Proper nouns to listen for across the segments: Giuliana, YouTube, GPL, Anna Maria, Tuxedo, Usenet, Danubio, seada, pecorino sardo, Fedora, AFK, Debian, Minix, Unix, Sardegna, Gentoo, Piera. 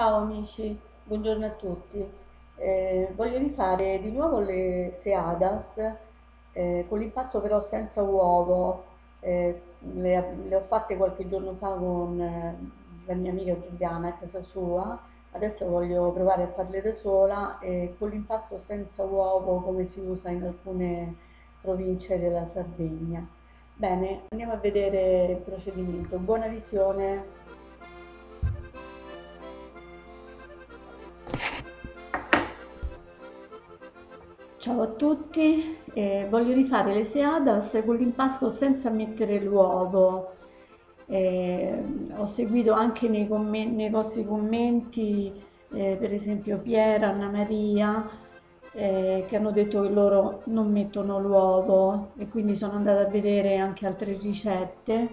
Ciao amici, buongiorno a tutti. Voglio rifare di nuovo le seadas con l'impasto però senza uovo. Le ho fatte qualche giorno fa con la mia amica Giuliana a casa sua. Adesso voglio provare a farle da sola con l'impasto senza uovo come si usa in alcune province della Sardegna. Bene, andiamo a vedere il procedimento. Buona visione! Ciao a tutti, voglio rifare le seadas con l'impasto senza mettere l'uovo. Ho seguito anche nei vostri commenti, per esempio Piera, Anna Maria, che hanno detto che loro non mettono l'uovo, e quindi sono andata a vedere anche altre ricette.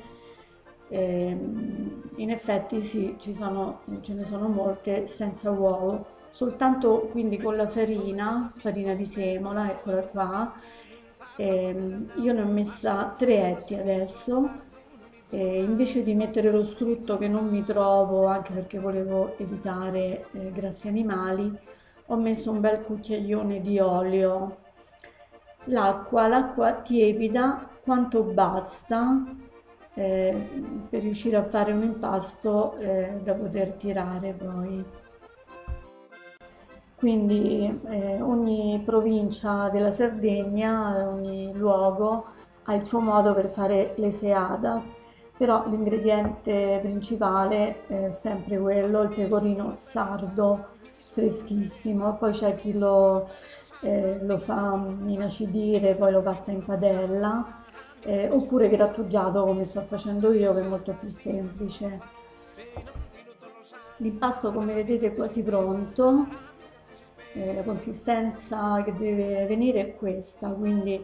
In effetti sì, ce ne sono molte senza uovo. Soltanto quindi con la farina di semola, eccola qua. Io ne ho messa 3 etti adesso, invece di mettere lo strutto che non mi trovo, anche perché volevo evitare grassi animali, ho messo un bel cucchiaione di olio. L'acqua tiepida quanto basta per riuscire a fare un impasto da poter tirare poi. Quindi ogni provincia della Sardegna, ogni luogo ha il suo modo per fare le seadas, però l'ingrediente principale è sempre quello, il pecorino sardo freschissimo. Poi c'è chi lo fa inacidire, poi lo passa in padella, oppure grattugiato come sto facendo io, che è molto più semplice. L'impasto, come vedete, è quasi pronto. La consistenza che deve venire è questa, quindi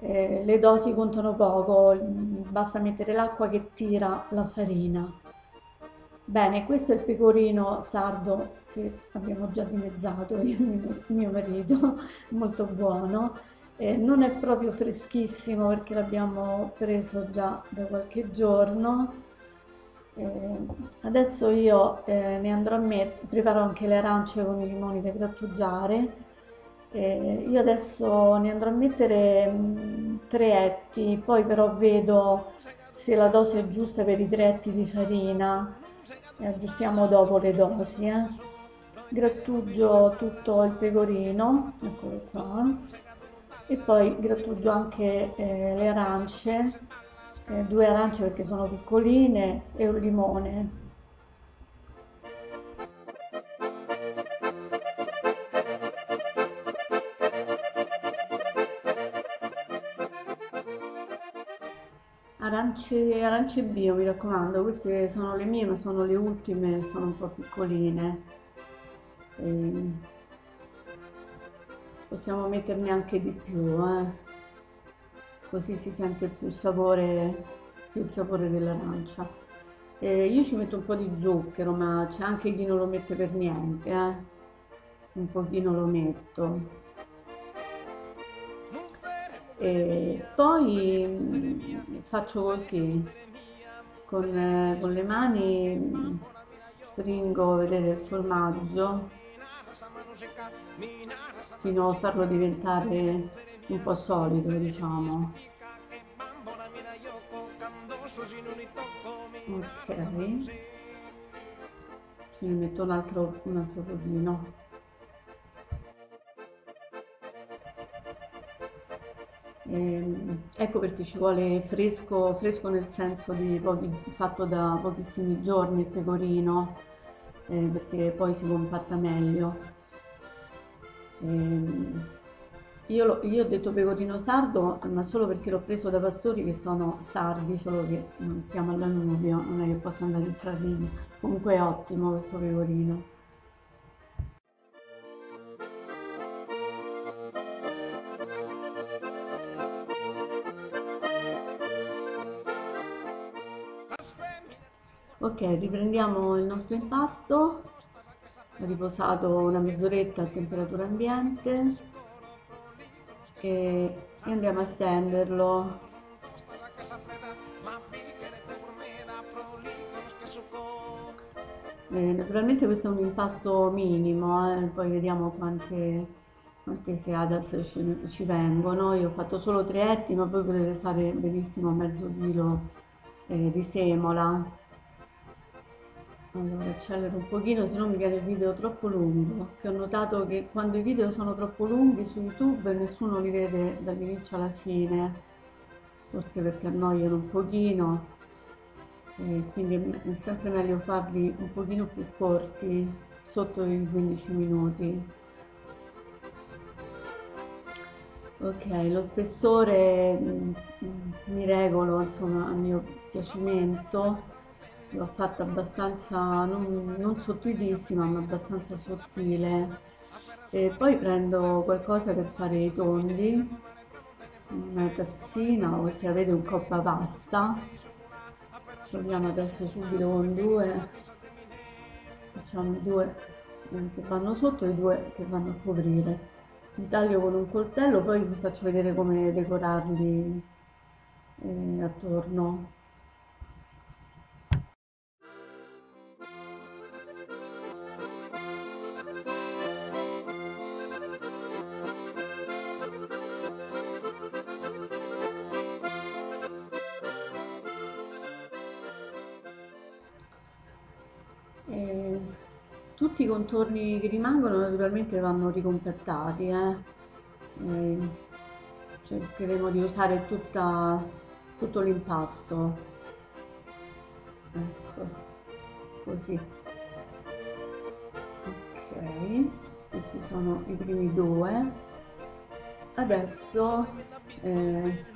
le dosi contano poco, basta mettere l'acqua che tira la farina. Bene, questo è il pecorino sardo che abbiamo già dimezzato io e mio marito, molto buono. Non è proprio freschissimo perché l'abbiamo preso già da qualche giorno. Adesso io ne andrò a mettere, preparo anche le arance con i limoni da grattugiare. Io adesso ne andrò a mettere 3 etti, poi però vedo se la dose è giusta per i 3 etti di farina, aggiustiamo dopo le dosi. Grattugio tutto il pecorino, eccolo qua, e poi grattugio anche le arance. 2 arance perché sono piccoline e un limone. Arance bio, mi raccomando, queste sono le mie ma sono le ultime, sono un po' piccoline. Possiamo metterne anche di più, così si sente più il sapore dell'arancia. Io ci metto un po' di zucchero, ma c'è anche chi non lo mette per niente, un pochino lo metto. Poi faccio così, con le mani stringo, vedete, il formaggio fino a farlo diventare un po' solido, diciamo. Ok, ci metto un altro pochino. Ecco perché ci vuole fresco nel senso di fatto da pochissimi giorni il pecorino, perché poi si compatta meglio. Io ho detto pecorino sardo, ma solo perché l'ho preso da pastori che sono sardi, solo che non stiamo al Danubio, non è che posso andare in Sardegna. Comunque è ottimo questo pecorino. Ok, riprendiamo il nostro impasto, ho riposato una mezz'oretta a temperatura ambiente. E andiamo a stenderlo. Naturalmente questo è un impasto minimo, poi vediamo quante seadas ci vengono. Io ho fatto solo 3 etti, ma voi potete fare benissimo mezzo chilo di semola. Allora, accelero un pochino, se no mi viene il video troppo lungo, che ho notato che quando i video sono troppo lunghi su YouTube nessuno li vede dall'inizio alla fine, forse perché annoiano un pochino, quindi è sempre meglio farli un pochino più corti, sotto i 15 minuti. Ok, lo spessore mi regolo, insomma, a mio piacimento. L'ho fatta abbastanza, non sottilissima, ma abbastanza sottile. E poi prendo qualcosa per fare i tondi, una tazzina o, se avete, un coppa pasta. Proviamo adesso subito con 2, facciamo 2 che vanno sotto e 2 che vanno a coprire. Li taglio con un coltello, poi vi faccio vedere come decorarli attorno. Tutti i contorni che rimangono naturalmente vanno ricompattati, cercheremo di usare tutto l'impasto, ecco, così. Ok, questi sono i primi 2. Adesso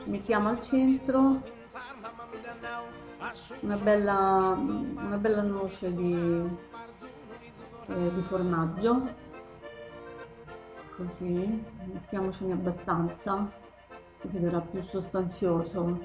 mettiamo al centro una bella noce di formaggio, così mettiamocene abbastanza, così verrà più sostanzioso.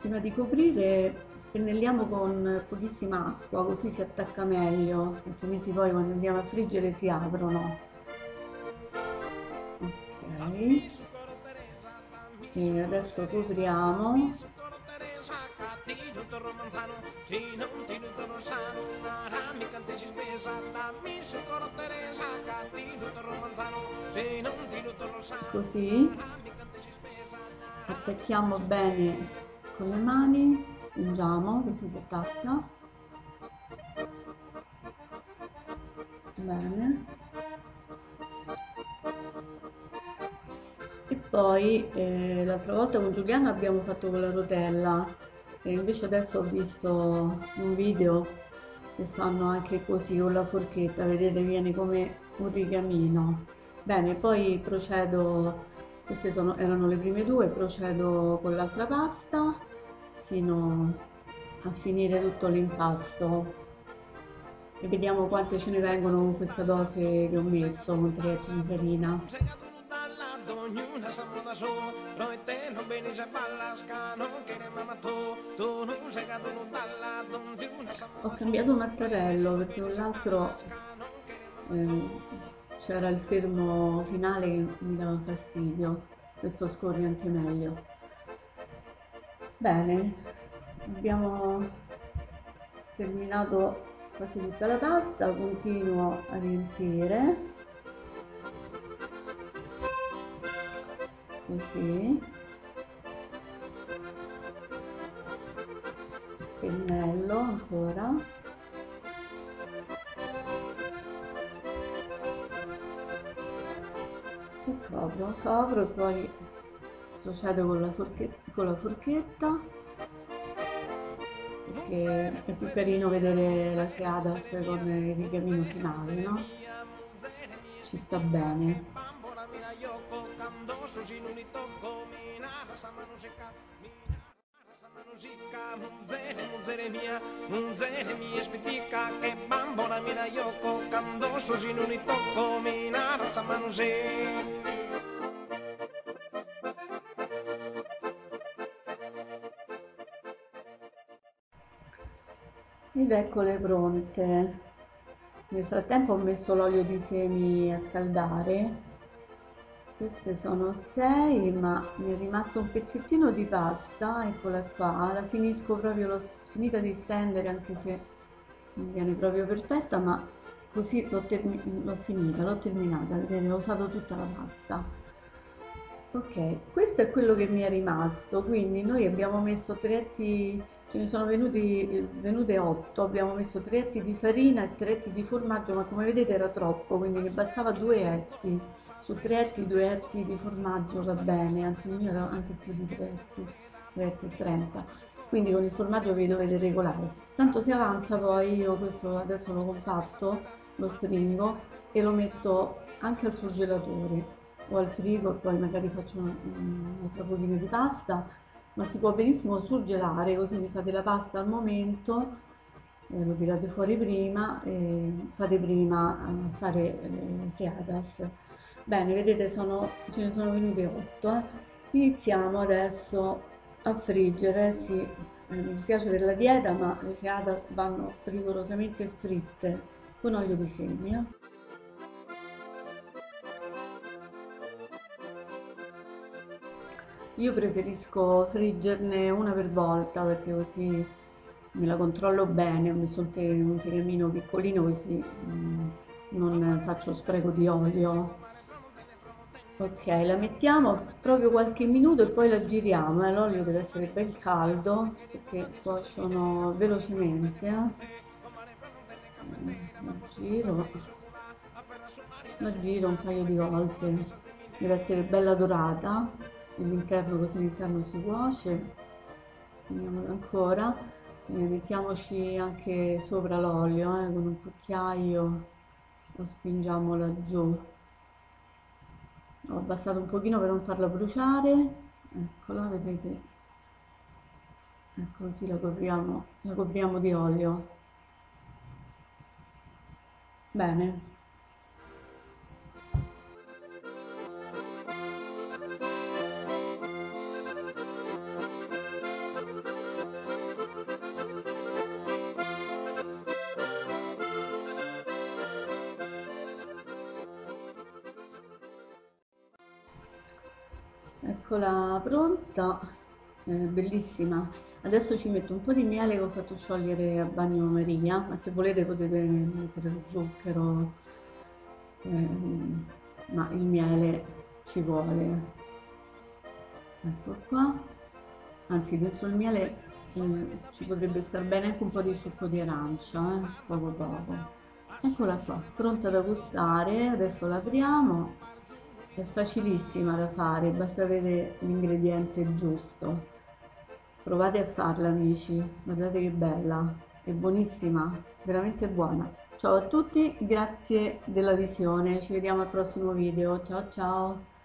Prima di coprire spennelliamo con pochissima acqua, così si attacca meglio, altrimenti poi quando andiamo a friggere si aprono. E adesso copriamo, così attacchiamo bene con le mani, stringiamo così si attacca bene. Poi l'altra volta con Giuliana abbiamo fatto con la rotella, e invece adesso ho visto un video che fanno anche così con la forchetta, vedete, viene come un rigamino. Bene, poi procedo, queste erano le prime 2, procedo con l'altra pasta fino a finire tutto l'impasto e vediamo quante ce ne vengono con questa dose che ho messo con 3 etti di farina. Ognuna siamo da sola, noi te non bene se balla, non che ne mamma tu non sei caduto non dalla, non si una siamo da sola. Ho cambiato martello perché un altro c'era il fermo finale che mi dava fastidio, questo scorre anche meglio. Bene, abbiamo terminato quasi tutta la pasta, continuo a riempire. Così, spennello ancora, e copro e poi procedo con la forchetta, perché è più carino vedere la seadas con il rigamino finale, no? Ci sta bene. Ed eccole pronte. Nel frattempo ho messo l'olio di semi a scaldare. Queste sono 6, ma mi è rimasto un pezzettino di pasta, eccola qua, la finisco proprio, l'ho finita di stendere anche se non viene proprio perfetta, ma così l'ho terminata, vedete, ho usato tutta la pasta. Ok, questo è quello che mi è rimasto, quindi noi abbiamo messo 3 etti, ce ne sono venute 8, abbiamo messo 3 etti di farina e 3 etti di formaggio, ma come vedete era troppo, quindi ne bastava 2 etti. Su 3 etti, 2 etti di formaggio va bene, anzi io avevo anche più di 3 etti, 3 etti e 30, quindi con il formaggio vi dovete regolare. Tanto se avanza poi io questo adesso lo compatto, lo stringo e lo metto anche al surgelatore o al frigo, poi magari faccio un altro pochino di pasta, ma si può benissimo surgelare, così vi fate la pasta al momento. Lo tirate fuori prima e fate prima a fare seadas. Bene, vedete ce ne sono venute 8. Iniziamo adesso a friggere. Sì, mi spiace per la dieta, ma le seadas vanno rigorosamente fritte con olio di semi. Io preferisco friggerne una per volta perché così me la controllo bene. Ho messo un tegamino piccolino così non faccio spreco di olio. Ok, la mettiamo proprio qualche minuto e poi la giriamo, l'olio deve essere ben caldo perché cuociono velocemente. La giro un paio di volte, deve essere bella dorata l'interno, così l'interno si cuoce. Vediamola ancora. Mettiamoci anche sopra l'olio con un cucchiaio, lo spingiamo laggiù. Ho abbassato un pochino per non farla bruciare, eccola, vedete, ecco così la copriamo di olio. Bene. Eccola pronta, bellissima. Adesso ci metto un po' di miele che ho fatto sciogliere a bagnomaria, ma se volete potete mettere lo zucchero, ma il miele ci vuole. Ecco qua, anzi dentro il miele ci potrebbe star bene anche un po' di succo di arancia, poco poco. Eccola qua, pronta da gustare, adesso la apriamo. È facilissima da fare, basta avere l'ingrediente giusto. Provate a farla amici, guardate che bella, è buonissima, veramente buona. Ciao a tutti, grazie della visione, ci vediamo al prossimo video, ciao ciao!